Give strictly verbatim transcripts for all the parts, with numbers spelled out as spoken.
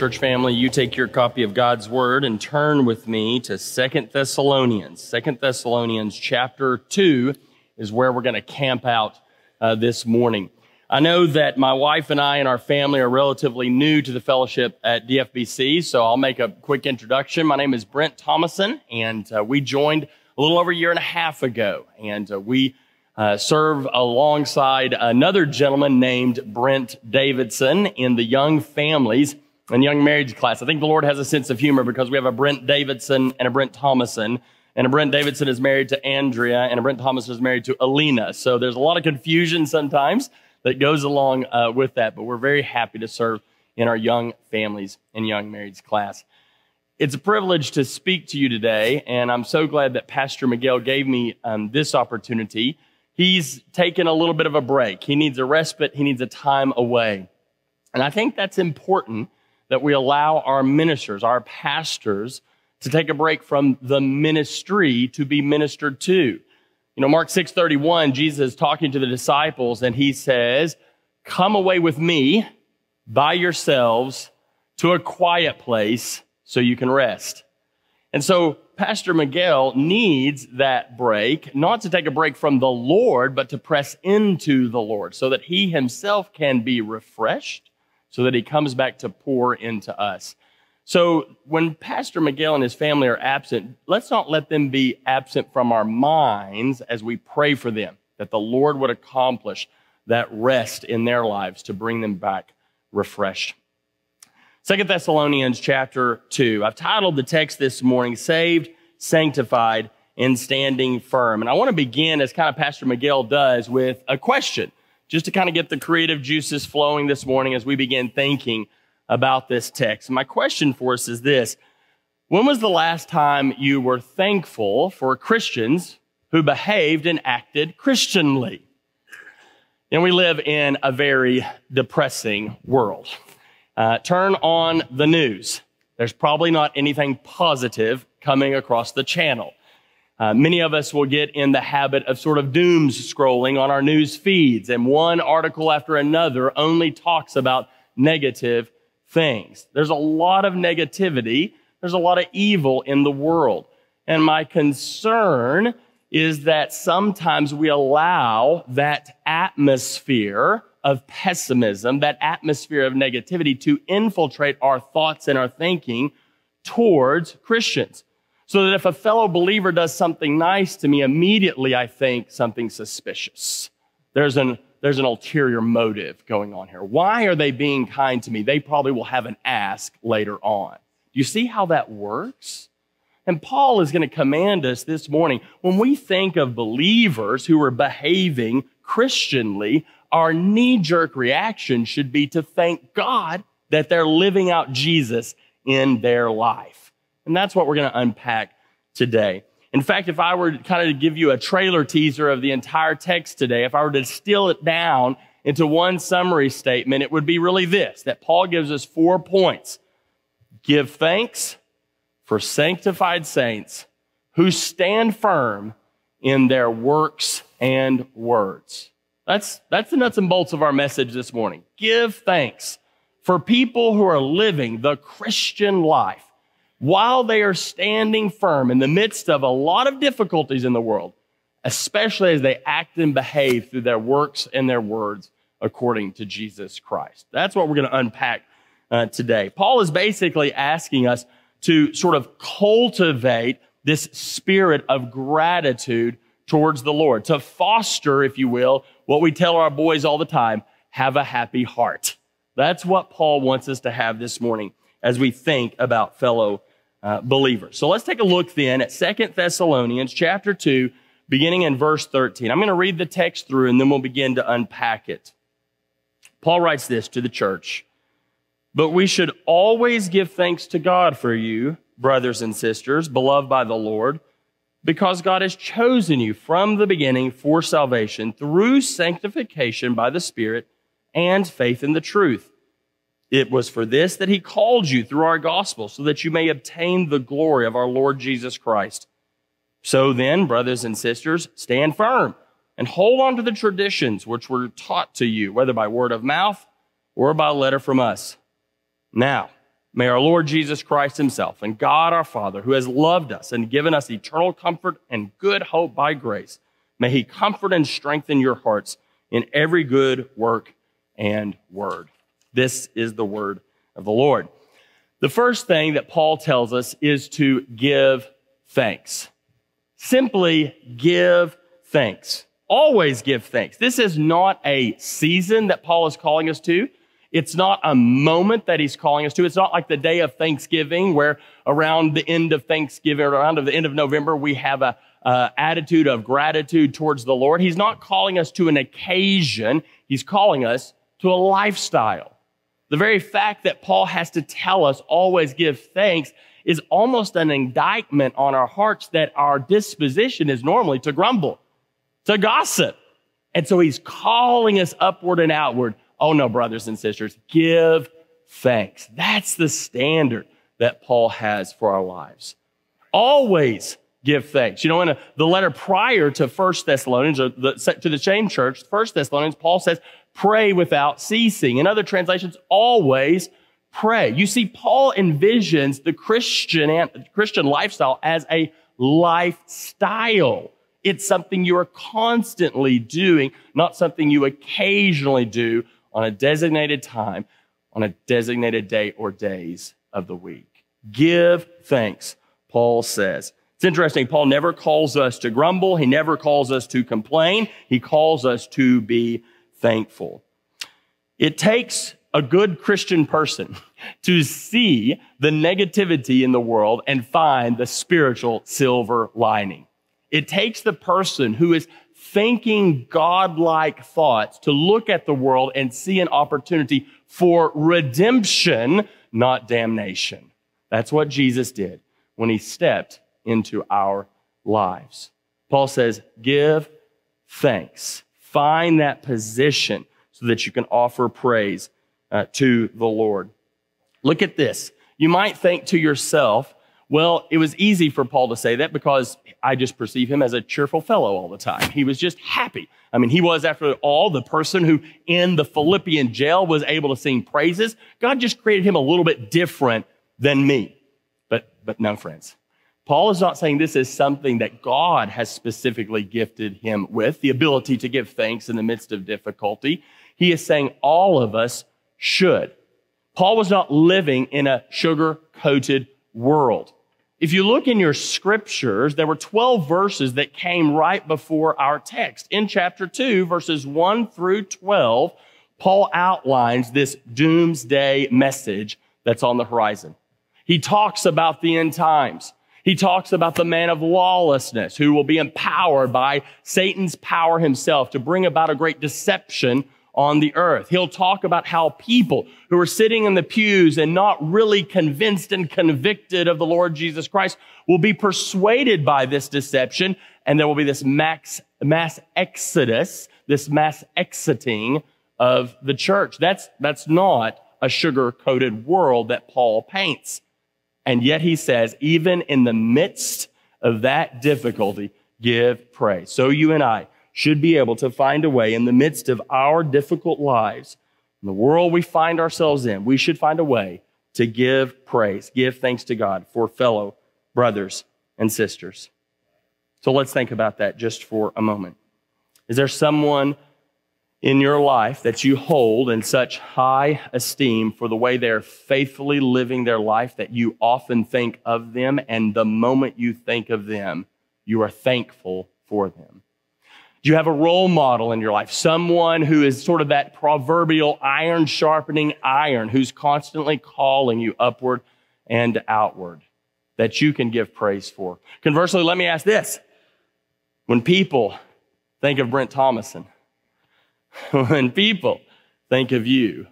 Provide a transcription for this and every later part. church family, you take your copy of God's Word and turn with me to Second Thessalonians. Second Thessalonians chapter two is where we're going to camp out uh, this morning. I know that my wife and I and our family are relatively new to the fellowship at D F B C, so I'll make a quick introduction. My name is Brent Thomason, and uh, we joined a little over a year and a half ago, and uh, we Uh, serve alongside another gentleman named Brent Davidson in the young families and young marriage class. I think the Lord has a sense of humor because we have a Brent Davidson and a Brent Thomason, and a Brent Davidson is married to Andrea, and a Brent Thomason is married to Alina. So there's a lot of confusion sometimes that goes along uh, with that, but we're very happy to serve in our young families and young marriage class. It's a privilege to speak to you today, and I'm so glad that Pastor Miguel gave me um, this opportunity. He's taken a little bit of a break. He needs a respite. He needs a time away. And I think that's important, that we allow our ministers, our pastors, to take a break from the ministry to be ministered to. You know, Mark six thirty-one, Jesus is talking to the disciples, and he says, "Come away with me by yourselves to a quiet place so you can rest." And so Pastor Miguel needs that break, not to take a break from the Lord, but to press into the Lord so that he himself can be refreshed, so that he comes back to pour into us. So when Pastor Miguel and his family are absent, let's not let them be absent from our minds as we pray for them, that the Lord would accomplish that rest in their lives to bring them back refreshed. Second Thessalonians chapter two. I've titled the text this morning, Saved, Sanctified, and Standing Firm. And I want to begin, as kind of Pastor Miguel does, with a question, just to kind of get the creative juices flowing this morning as we begin thinking about this text. And my question for us is this: when was the last time you were thankful for Christians who behaved and acted Christianly? And we live in a very depressing world. Uh, turn on the news. There's probably not anything positive coming across the channel. Uh, many of us will get in the habit of sort of doom scrolling on our news feeds, and one article after another only talks about negative things. There's a lot of negativity. There's a lot of evil in the world. And my concern is that sometimes we allow that atmosphere of pessimism, that atmosphere of negativity, to infiltrate our thoughts and our thinking towards Christians. So that if a fellow believer does something nice to me, immediately I think something suspicious. There's an, there's an ulterior motive going on here. Why are they being kind to me? They probably will have an ask later on. Do you see how that works? And Paul is going to command us this morning, when we think of believers who are behaving Christianly, our knee-jerk reaction should be to thank God that they're living out Jesus in their life. And that's what we're going to unpack today. In fact, if I were kind of to give you a trailer teaser of the entire text today, if I were to distill it down into one summary statement, it would be really this, that Paul gives us four points. Give thanks for sanctified saints who stand firm in their works and words. That's, that's the nuts and bolts of our message this morning. Give thanks for people who are living the Christian life while they are standing firm in the midst of a lot of difficulties in the world, especially as they act and behave through their works and their words according to Jesus Christ. That's what we're going to unpack uh, today. Paul is basically asking us to sort of cultivate this spirit of gratitude towards the Lord, to foster, if you will, what we tell our boys all the time, have a happy heart. That's what Paul wants us to have this morning as we think about fellow uh, believers. So let's take a look then at Second Thessalonians chapter two, beginning in verse thirteen. I'm going to read the text through, and then we'll begin to unpack it. Paul writes this to the church: "But we should always give thanks to God for you, brothers and sisters, beloved by the Lord, because God has chosen you from the beginning for salvation through sanctification by the Spirit and faith in the truth. It was for this that he called you through our gospel, so that you may obtain the glory of our Lord Jesus Christ. So then, brothers and sisters, stand firm and hold on to the traditions which were taught to you, whether by word of mouth or by letter from us. Now, May our Lord Jesus Christ himself and God our Father, who has loved us and given us eternal comfort and good hope by grace, may he comfort and strengthen your hearts in every good work and word. This is the word of the Lord. The first thing that Paul tells us is to give thanks. Simply give thanks. Always give thanks. This is not a season that Paul is calling us to. It's not a moment that he's calling us to. It's not like the day of Thanksgiving where around the end of Thanksgiving, around the end of November, we have a uh, attitude of gratitude towards the Lord. He's not calling us to an occasion. He's calling us to a lifestyle. The very fact that Paul has to tell us always give thanks is almost an indictment on our hearts that our disposition is normally to grumble, to gossip. And so he's calling us upward and outward. Oh no, brothers and sisters, give thanks. That's the standard that Paul has for our lives. Always give thanks. You know, in a, the letter prior to First Thessalonians, or the, to the same church, First Thessalonians, Paul says, pray without ceasing. In other translations, always pray. You see, Paul envisions the Christian, Christian lifestyle as a lifestyle. It's something you are constantly doing, not something you occasionally do on a designated time, on a designated day or days of the week. Give thanks, Paul says. It's interesting, Paul never calls us to grumble. He never calls us to complain. He calls us to be thankful. It takes a good Christian person to see the negativity in the world and find the spiritual silver lining. It takes the person who is thinking godlike thoughts to look at the world and see an opportunity for redemption, not damnation. That's what Jesus did when he stepped into our lives. Paul says, give thanks. Find that position so that you can offer praise uh, to the Lord. Look at this. You might think to yourself, well, it was easy for Paul to say that because I just perceive him as a cheerful fellow all the time. He was just happy. I mean, he was, after all, the person who in the Philippian jail was able to sing praises. God just created him a little bit different than me. But, but no, friends. Paul is not saying this is something that God has specifically gifted him with, the ability to give thanks in the midst of difficulty. He is saying all of us should. Paul was not living in a sugar-coated world. If you look in your scriptures, there were twelve verses that came right before our text. In chapter two, verses one through twelve, Paul outlines this doomsday message that's on the horizon. He talks about the end times. He talks about the man of lawlessness who will be empowered by Satan's power himself to bring about a great deception on the earth. He'll talk about how people who are sitting in the pews and not really convinced and convicted of the Lord Jesus Christ will be persuaded by this deception, and there will be this mass, mass exodus, this mass exiting of the church. That's, that's not a sugar-coated world that Paul paints. And yet he says, even in the midst of that difficulty, give praise. So you and I should be able to find a way in the midst of our difficult lives, in the world we find ourselves in, we should find a way to give praise, give thanks to God for fellow brothers and sisters. So let's think about that just for a moment. Is there someone in your life that you hold in such high esteem for the way they're faithfully living their life that you often think of them, and the moment you think of them, you are thankful for them? Do you have a role model in your life? Someone who is sort of that proverbial iron sharpening iron, who's constantly calling you upward and outward, that you can give praise for. Conversely, let me ask this. When people think of Brent Thomason, when people think of you,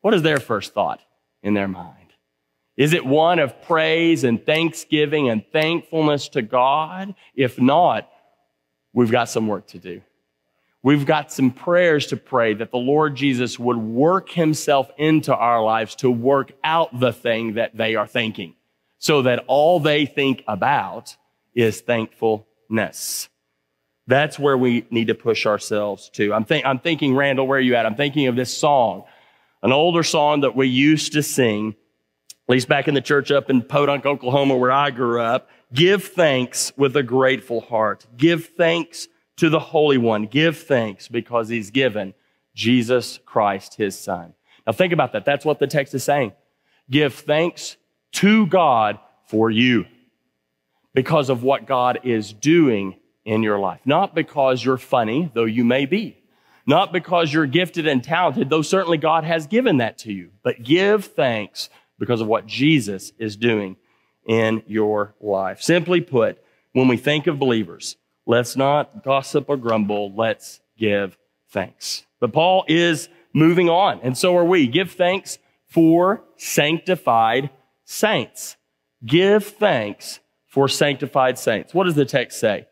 what is their first thought in their mind? Is it one of praise and thanksgiving and thankfulness to God? If not, we've got some work to do. We've got some prayers to pray that the Lord Jesus would work himself into our lives to work out the thing that they are thinking, so that all they think about is thankfulness. That's where we need to push ourselves to. I'm, think, I'm thinking, Randall, where are you at? I'm thinking of this song, an older song that we used to sing At least back in the church up in Podunk, Oklahoma, where I grew up, give thanks with a grateful heart. Give thanks to the Holy One. Give thanks because he's given Jesus Christ, his son. Now think about that. That's what the text is saying. Give thanks to God for you because of what God is doing in your life. Not because you're funny, though you may be. Not because you're gifted and talented, though certainly God has given that to you. But give thanks because of what Jesus is doing in your life. Simply put, when we think of believers, let's not gossip or grumble. Let's give thanks. But Paul is moving on, and so are we. Give thanks for sanctified saints. Give thanks for sanctified saints. What does the text say?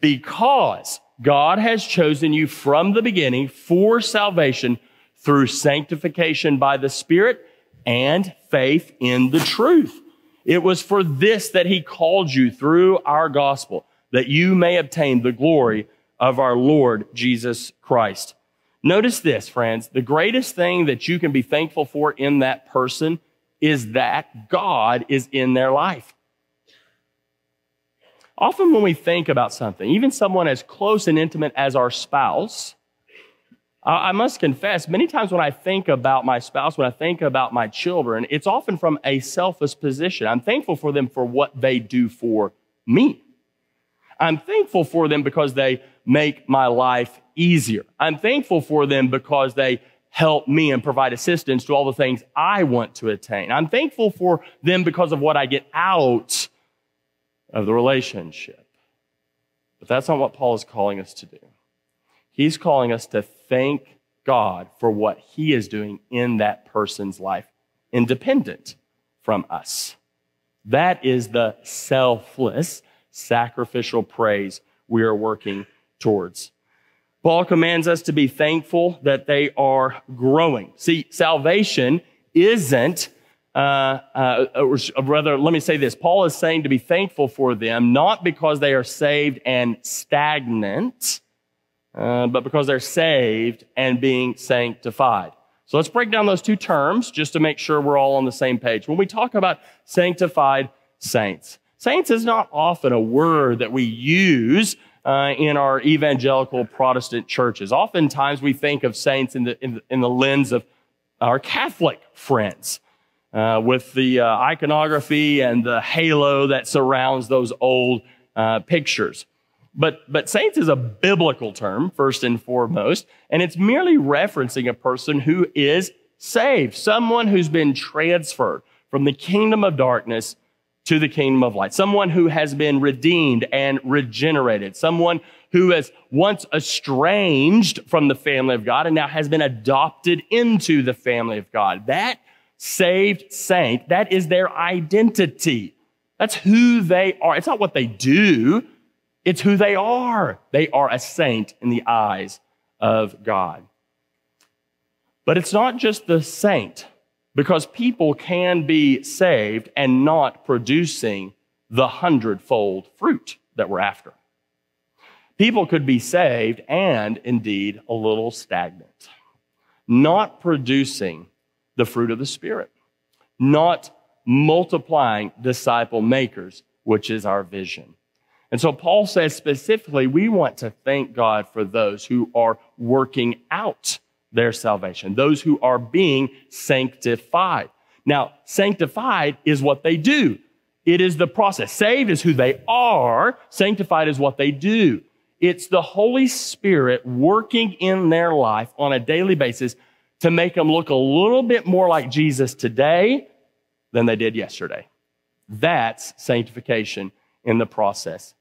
Because God has chosen you from the beginning for salvation through sanctification by the Spirit and faith in the truth. It was for this that he called you through our gospel, that you may obtain the glory of our Lord Jesus Christ. Notice this, friends. The greatest thing that you can be thankful for in that person is that God is in their life. Often when we think about something, even someone as close and intimate as our spouse, I must confess, many times when I think about my spouse, when I think about my children, it's often from a selfish position. I'm thankful for them for what they do for me. I'm thankful for them because they make my life easier. I'm thankful for them because they help me and provide assistance to all the things I want to attain. I'm thankful for them because of what I get out of the relationship. But that's not what Paul is calling us to do. He's calling us to thank God for what he is doing in that person's life, independent from us. That is the selfless, sacrificial praise we are working towards. Paul commands us to be thankful that they are growing. See, salvation isn't, uh, uh, or rather, let me say this. Paul is saying to be thankful for them, not because they are saved and stagnant, Uh, but because they're saved and being sanctified. So let's break down those two terms just to make sure we're all on the same page. When we talk about sanctified saints, saints is not often a word that we use uh, in our evangelical Protestant churches. Oftentimes we think of saints in the, in the, in the lens of our Catholic friends uh, with the uh, iconography and the halo that surrounds those old uh, pictures. But, but saints is a biblical term, first and foremost, and it's merely referencing a person who is saved, someone who's been transferred from the kingdom of darkness to the kingdom of light, someone who has been redeemed and regenerated, someone who was once estranged from the family of God and now has been adopted into the family of God. That saved saint, that is their identity. That's who they are. It's not what they do. It's who they are. They are a saint in the eyes of God. But it's not just the saint, because people can be saved and not producing the hundredfold fruit that we're after. People could be saved and indeed a little stagnant, not producing the fruit of the Spirit, not multiplying disciple makers, which is our vision. And so Paul says specifically, we want to thank God for those who are working out their salvation, those who are being sanctified. Now, sanctified is what they do. It is the process. Saved is who they are. Sanctified is what they do. It's the Holy Spirit working in their life on a daily basis to make them look a little bit more like Jesus today than they did yesterday. That's sanctification in the process.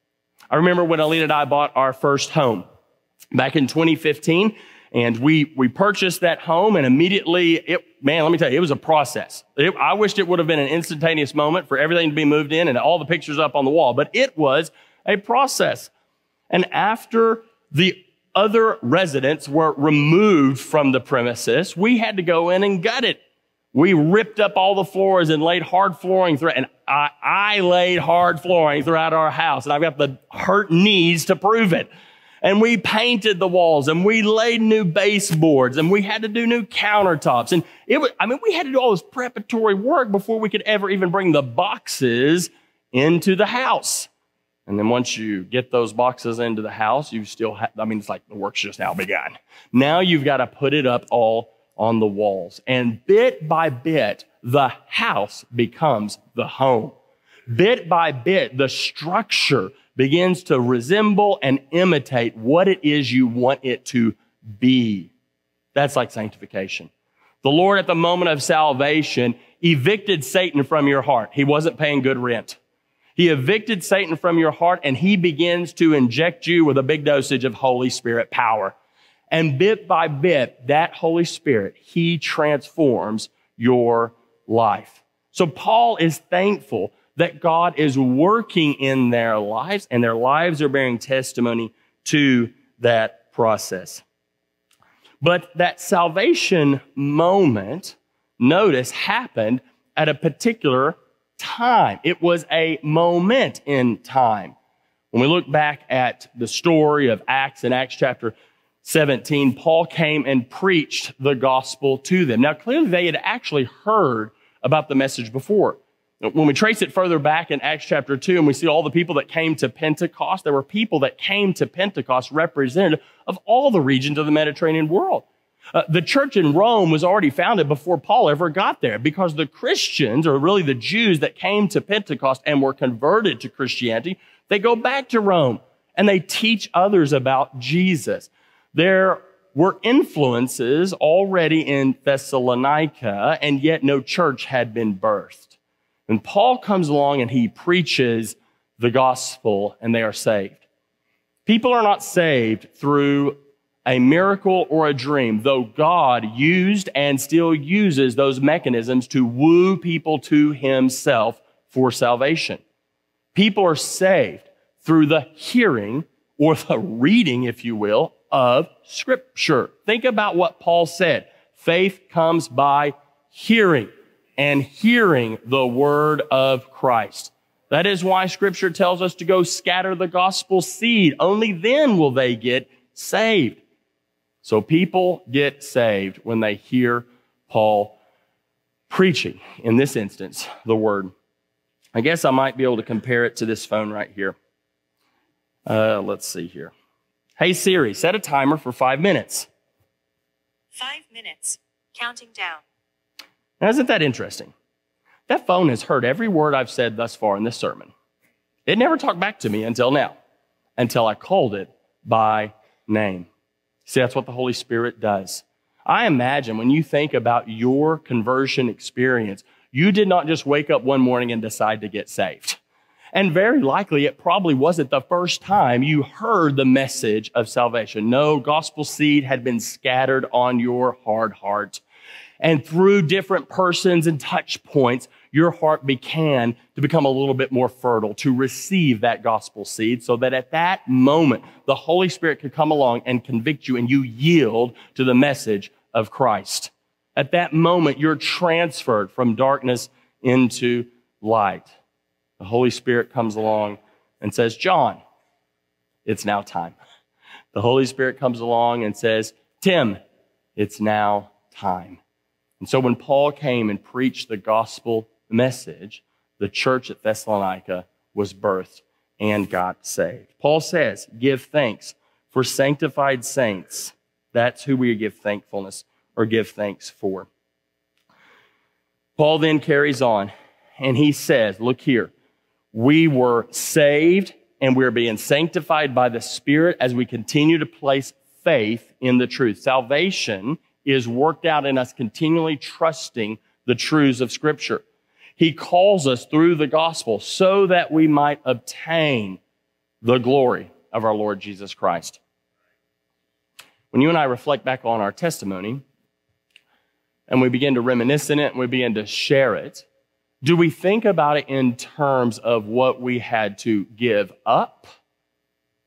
I remember when Alina and I bought our first home back in twenty fifteen, and we, we purchased that home, and immediately, it, man, let me tell you, it was a process. It, I wished it would have been an instantaneous moment for everything to be moved in and all the pictures up on the wall, but it was a process. And after the other residents were removed from the premises, we had to go in and gut it. We ripped up all the floors and laid hard flooring through, and I, I laid hard flooring throughout our house, and I've got the hurt knees to prove it. and we painted the walls, and we laid new baseboards, and we had to do new countertops. And it was, I mean, we had to do all this preparatory work before we could ever even bring the boxes into the house. And then once you get those boxes into the house, you still have, I mean, it's like the work's just now begun. Now you've got to put it up all on the walls. And bit by bit, the house becomes the home. Bit by bit, the structure begins to resemble and imitate what it is you want it to be. That's like sanctification. The Lord at the moment of salvation evicted Satan from your heart. He wasn't paying good rent. He evicted Satan from your heart, and he begins to inject you with a big dosage of Holy Spirit power. And bit by bit, that Holy Spirit, he transforms your life. So Paul is thankful that God is working in their lives, and their lives are bearing testimony to that process. But that salvation moment, notice, happened at a particular time. It was a moment in time. When we look back at the story of Acts in Acts chapter seventeen, Paul came and preached the gospel to them. Now, clearly they had actually heard about the message before. When we trace it further back in Acts chapter two, and we see all the people that came to Pentecost, there were people that came to Pentecost representative of all the regions of the Mediterranean world. Uh, the church in Rome was already founded before Paul ever got there, because the Christians, or really the Jews that came to Pentecost and were converted to Christianity, they go back to Rome and they teach others about Jesus. There were influences already in Thessalonica, and yet no church had been birthed. And Paul comes along and he preaches the gospel, and they are saved. People are not saved through a miracle or a dream, though God used and still uses those mechanisms to woo people to himself for salvation. People are saved through the hearing, or the reading, if you will, of Scripture. Think about what Paul said. Faith comes by hearing, and hearing the word of Christ. That is why Scripture tells us to go scatter the gospel seed. Only then will they get saved. So people get saved when they hear Paul preaching, in this instance, the word. I guess I might be able to compare it to this phone right here. Uh, let's see here. Hey, Siri, set a timer for five minutes. Five minutes. Counting down. Now, isn't that interesting? That phone has heard every word I've said thus far in this sermon. It never talked back to me until now, until I called it by name. See, that's what the Holy Spirit does. I imagine when you think about your conversion experience, you did not just wake up one morning and decide to get saved. And very likely, it probably wasn't the first time you heard the message of salvation. No, gospel seed had been scattered on your hard heart. And through different persons and touch points, your heart began to become a little bit more fertile to receive that gospel seed, so that at that moment, the Holy Spirit could come along and convict you, and you yield to the message of Christ. At that moment, you're transferred from darkness into light. The Holy Spirit comes along and says, John, it's now time. The Holy Spirit comes along and says, Tim, it's now time. And so when Paul came and preached the gospel message, the church at Thessalonica was birthed and got saved. Paul says, give thanks for sanctified saints. That's who we give thankfulness or give thanks for. Paul then carries on and he says, look here. We were saved and we're being sanctified by the Spirit as we continue to place faith in the truth. Salvation is worked out in us continually trusting the truths of Scripture. He calls us through the gospel so that we might obtain the glory of our Lord Jesus Christ. When you and I reflect back on our testimony and we begin to reminisce in it and we begin to share it, do we think about it in terms of what we had to give up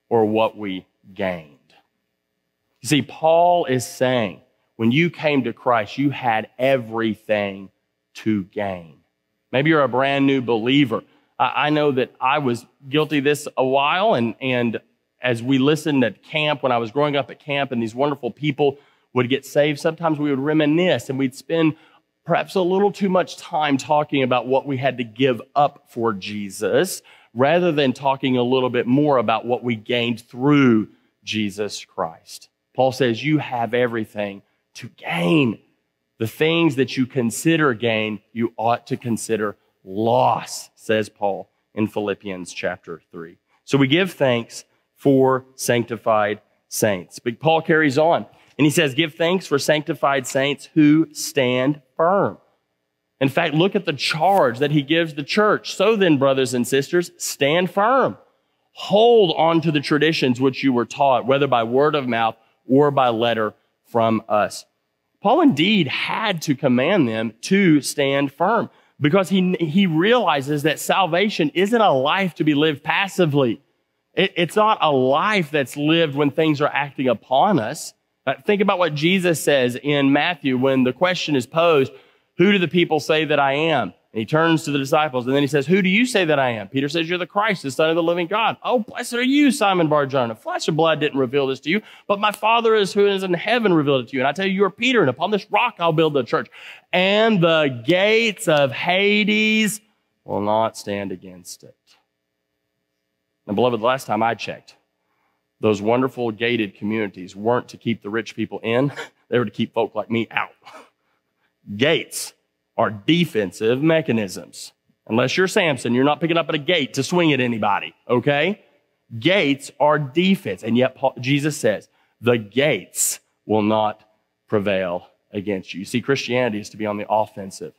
or what we gained? You see, Paul is saying, when you came to Christ, you had everything to gain. Maybe you're a brand new believer. I know that I was guilty of this a while, and, and as we listened at camp, when I was growing up at camp and these wonderful people would get saved, sometimes we would reminisce and we'd spend perhaps a little too much time talking about what we had to give up for Jesus rather than talking a little bit more about what we gained through Jesus Christ. Paul says, you have everything to gain. The things that you consider gain, you ought to consider loss, says Paul in Philippians chapter three. So we give thanks for sanctified saints. But Paul carries on and he says, give thanks for sanctified saints who stand firm. In fact, look at the charge that he gives the church. So then, brothers and sisters, stand firm. Hold on to the traditions which you were taught, whether by word of mouth or by letter from us. Paul indeed had to command them to stand firm because he, he realizes that salvation isn't a life to be lived passively. It, it's not a life that's lived when things are acting upon us. Uh, think about what Jesus says in Matthew when the question is posed, who do the people say that I am? And he turns to the disciples and then he says, who do you say that I am? Peter says, you're the Christ, the Son of the living God. Oh, blessed are you, Simon Bar-Jonah. Flesh and blood didn't reveal this to you, but my Father is who is in heaven revealed it to you. And I tell you, you are Peter, and upon this rock I'll build the church. And the gates of Hades will not stand against it. And beloved, last time I checked, those wonderful gated communities weren't to keep the rich people in. They were to keep folk like me out. Gates are defensive mechanisms. Unless you're Samson, you're not picking up at a gate to swing at anybody, okay? Gates are defense. And yet Paul, Jesus says, the gates will not prevail against you. You see, Christianity is to be on the offensive.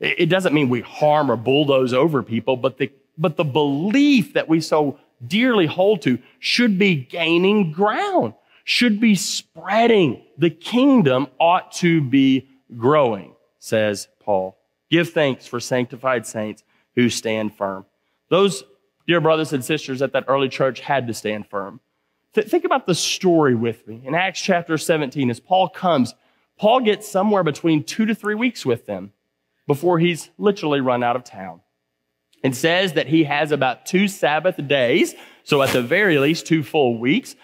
It doesn't mean we harm or bulldoze over people, but the, but the belief that we so dearly hold to should be gaining ground, should be spreading. The kingdom ought to be growing, says Paul. Give thanks for sanctified saints who stand firm. Those dear brothers and sisters at that early church had to stand firm. Th- think about the story with me. In Acts chapter seventeen, as Paul comes, Paul gets somewhere between two to three weeks with them before he's literally run out of town. It says that he has about two Sabbath days, so at the very least two full weeks,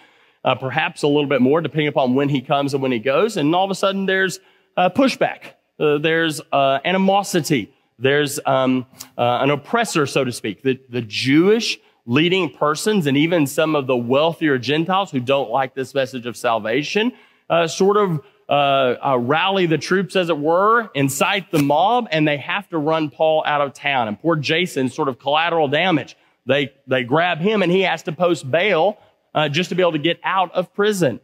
uh, perhaps a little bit more, depending upon when he comes and when he goes. And all of a sudden, there's uh, pushback. Uh, there's uh, animosity. There's um, uh, an oppressor, so to speak. The, the Jewish leading persons and even some of the wealthier Gentiles who don't like this message of salvation uh, sort of uh, uh, rally the troops, as it were, incite the mob, and they have to run Paul out of town. And poor Jason, sort of collateral damage. They, they grab him, and he has to post bail uh, just to be able to get out of prison.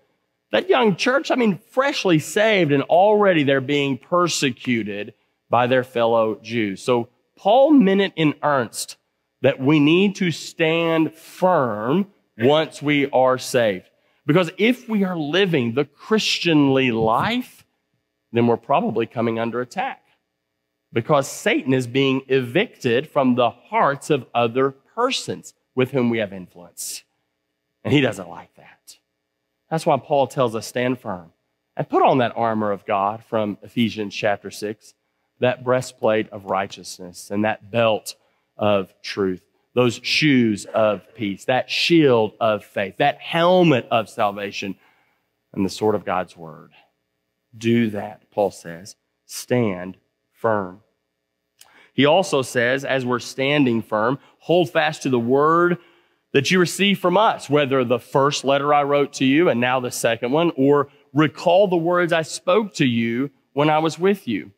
That young church, I mean, freshly saved, and already they're being persecuted by their fellow Jews. So Paul meant it in earnest that we need to stand firm once we are saved. Because if we are living the Christianly life, then we're probably coming under attack. Because Satan is being evicted from the hearts of other persons with whom we have influence. And he doesn't like that. That's why Paul tells us, stand firm and put on that armor of God from Ephesians chapter six, that breastplate of righteousness and that belt of truth, those shoes of peace, that shield of faith, that helmet of salvation, and the sword of God's word. Do that, Paul says. Stand firm. He also says, as we're standing firm, hold fast to the word that you receive from us, whether the first letter I wrote to you and now the second one, or recall the words I spoke to you when I was with you.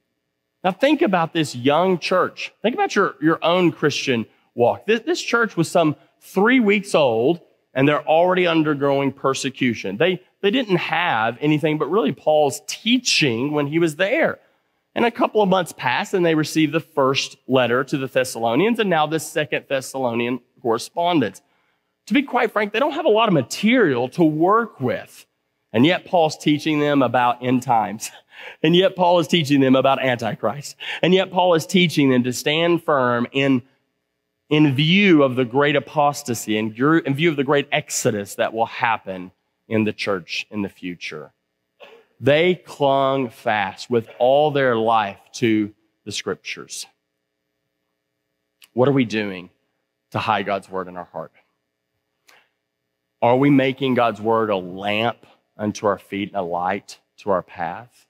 Now think about this young church. Think about your, your own Christian walk. This, this church was some three weeks old, and they're already undergoing persecution. They, they didn't have anything but really Paul's teaching when he was there. And a couple of months passed, and they received the first letter to the Thessalonians, and now the second Thessalonian correspondence. To be quite frank, they don't have a lot of material to work with. And yet Paul's teaching them about end times. And yet Paul is teaching them about Antichrist. And yet Paul is teaching them to stand firm in, in view of the great apostasy, in, in view of the great exodus that will happen in the church in the future. They clung fast with all their life to the scriptures. What are we doing to hide God's word in our heart? Are we making God's word a lamp unto our feet and a light to our path?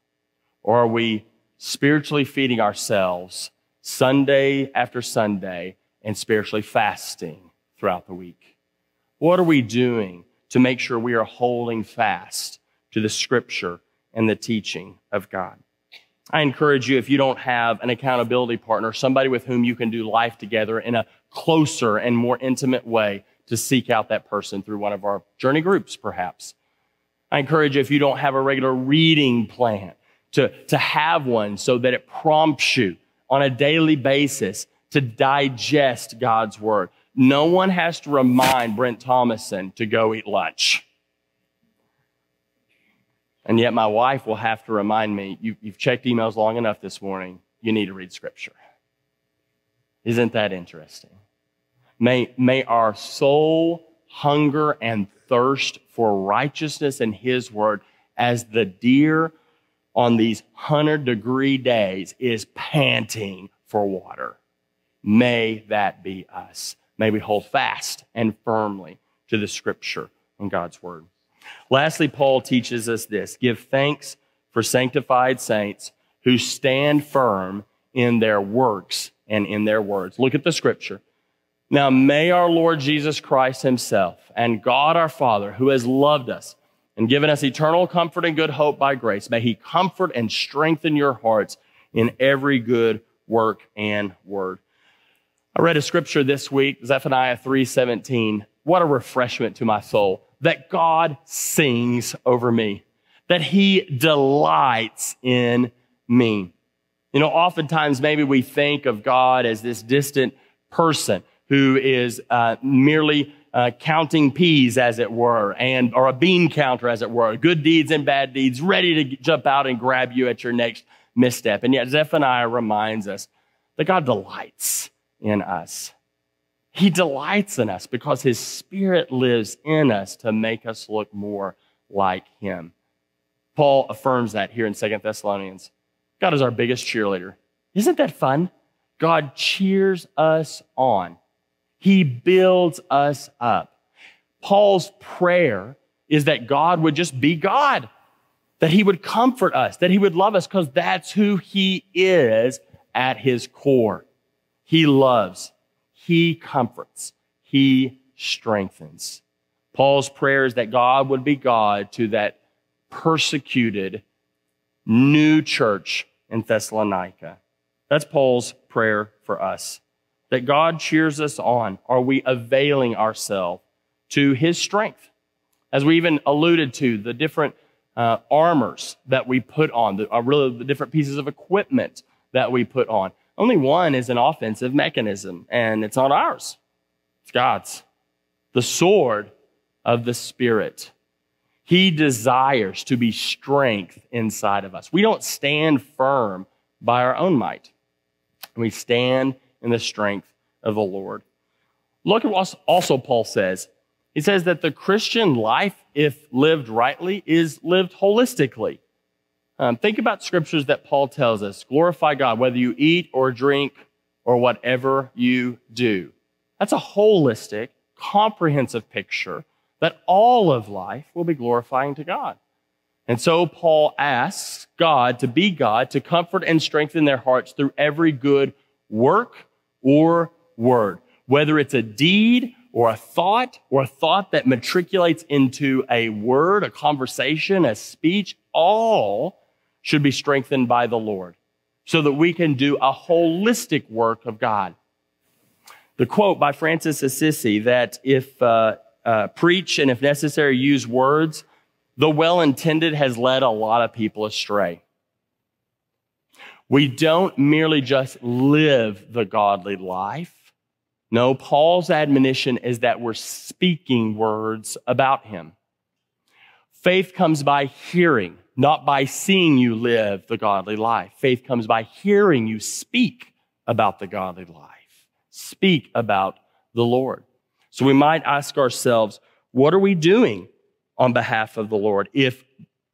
Or are we spiritually feeding ourselves Sunday after Sunday and spiritually fasting throughout the week? What are we doing to make sure we are holding fast to the scripture and the teaching of God? I encourage you, if you don't have an accountability partner, somebody with whom you can do life together in a closer and more intimate way, to seek out that person through one of our journey groups, perhaps. I encourage you, if you don't have a regular reading plan, to, to have one so that it prompts you on a daily basis to digest God's word. No one has to remind Brent Thomason to go eat lunch. And yet my wife will have to remind me, you, you've checked emails long enough this morning, you need to read scripture. Isn't that interesting? May, may our soul hunger and thirst for righteousness and his word as the deer on these one hundred degree days is panting for water. May that be us. May we hold fast and firmly to the scripture and God's word. Lastly, Paul teaches us this: give thanks for sanctified saints who stand firm in their works and in their words. Look at the scripture. Now may our Lord Jesus Christ himself and God our Father, who has loved us and given us eternal comfort and good hope by grace, may he comfort and strengthen your hearts in every good work and word. I read a scripture this week, Zephaniah three seventeen. What a refreshment to my soul, that God sings over me, that he delights in me. You know, oftentimes maybe we think of God as this distant person who is uh, merely uh, counting peas, as it were, and or a bean counter, as it were, good deeds and bad deeds, ready to jump out and grab you at your next misstep. And yet Zephaniah reminds us that God delights in us. He delights in us because his spirit lives in us to make us look more like him. Paul affirms that here in Second Thessalonians. God is our biggest cheerleader. Isn't that fun? God cheers us on. He builds us up. Paul's prayer is that God would just be God, that he would comfort us, that he would love us, because that's who he is at his core. He loves, he comforts, he strengthens. Paul's prayer is that God would be God to that persecuted new church in Thessalonica. That's Paul's prayer for us, that God cheers us on. Are we availing ourselves to his strength? As we even alluded to, the different uh, armors that we put on, the, uh, really the different pieces of equipment that we put on. Only one is an offensive mechanism, and it's not ours. It's God's. The sword of the Spirit. He desires to be strength inside of us. We don't stand firm by our own might. We stand in the strength of the Lord. Look at what also Paul says. He says that the Christian life, if lived rightly, is lived holistically. Um, think about scriptures that Paul tells us. Glorify God, whether you eat or drink or whatever you do. That's a holistic, comprehensive picture that all of life will be glorifying to God. And so Paul asks God to be God, to comfort and strengthen their hearts through every good work or word, whether it's a deed or a thought or a thought that matriculates into a word, a conversation, a speech. All should be strengthened by the Lord so that we can do a holistic work of God. The quote by Francis of Assisi that if uh, uh, preach and if necessary use words, the well-intended has led a lot of people astray. We don't merely just live the godly life. No, Paul's admonition is that we're speaking words about him. Faith comes by hearing, not by seeing you live the godly life. Faith comes by hearing you speak about the godly life. Speak about the Lord. So we might ask ourselves, what are we doing on behalf of the Lord? If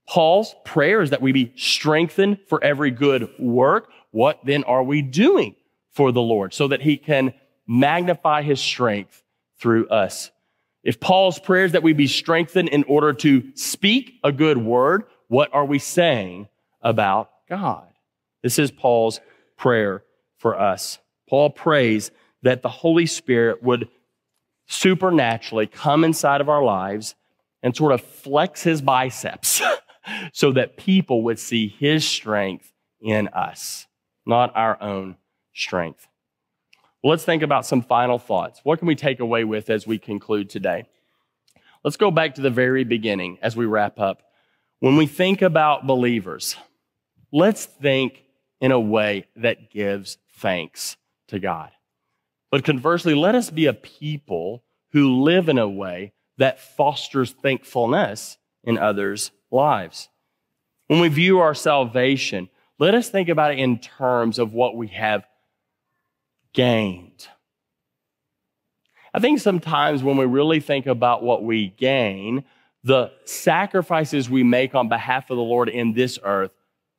Paul's prayer is that we be strengthened for every good work, what then are we doing for the Lord so that he can magnify his strength through us? If Paul's prayer is that we be strengthened in order to speak a good word, what are we saying about God? This is Paul's prayer for us. Paul prays that the Holy Spirit would supernaturally come inside of our lives and sort of flex his biceps so that people would see his strength in us, not our own strength. Well, let's think about some final thoughts. What can we take away with as we conclude today? Let's go back to the very beginning as we wrap up. When we think about believers, let's think in a way that gives thanks to God. But conversely, let us be a people who live in a way that fosters thankfulness in others' lives. When we view our salvation, let us think about it in terms of what we have gained. I think sometimes when we really think about what we gain, the sacrifices we make on behalf of the Lord in this earth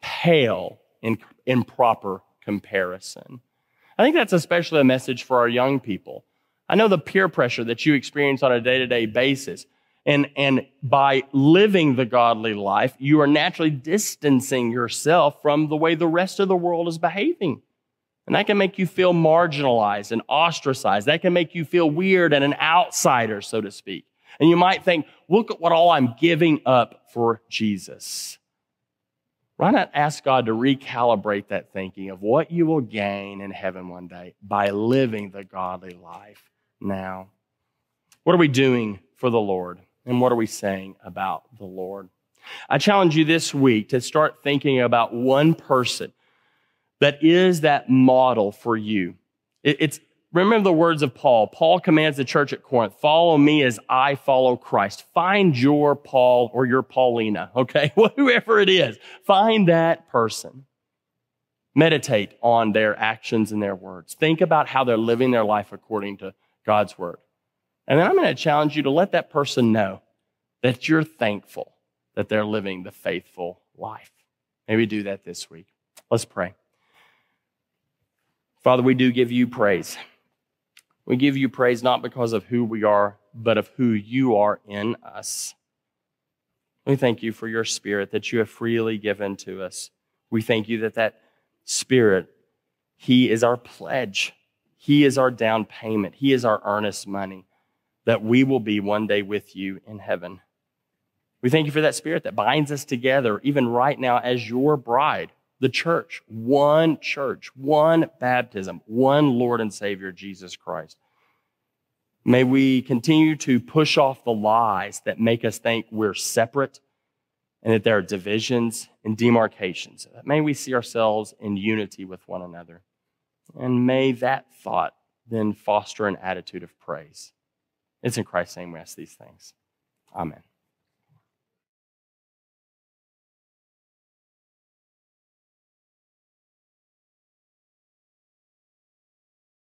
pale in, in proper comparison. I think that's especially a message for our young people. I know the peer pressure that you experience on a day-to-day basis, and, and by living the godly life, you are naturally distancing yourself from the way the rest of the world is behaving. And that can make you feel marginalized and ostracized. That can make you feel weird and an outsider, so to speak. And you might think, look at what all I'm giving up for Jesus. Why not ask God to recalibrate that thinking of what you will gain in heaven one day by living the godly life now? What are we doing for the Lord? And what are we saying about the Lord? I challenge you this week to start thinking about one person that is that model for you. It, it's remember the words of Paul. Paul commands the church at Corinth, follow me as I follow Christ. Find your Paul or your Paulina, okay? Whoever it is, find that person. Meditate on their actions and their words. Think about how they're living their life according to God's word. And then I'm going to challenge you to let that person know that you're thankful that they're living the faithful life. Maybe do that this week. Let's pray. Father, we do give you praise. We give you praise not because of who we are, but of who you are in us. We thank you for your Spirit that you have freely given to us. We thank you that that Spirit, he is our pledge. He is our down payment. He is our earnest money, that we will be one day with you in heaven. We thank you for that Spirit that binds us together, even right now as your bride. The church, one church, one baptism, one Lord and Savior, Jesus Christ. May we continue to push off the lies that make us think we're separate and that there are divisions and demarcations. May we see ourselves in unity with one another. And may that thought then foster an attitude of praise. It's in Christ's name we ask these things. Amen.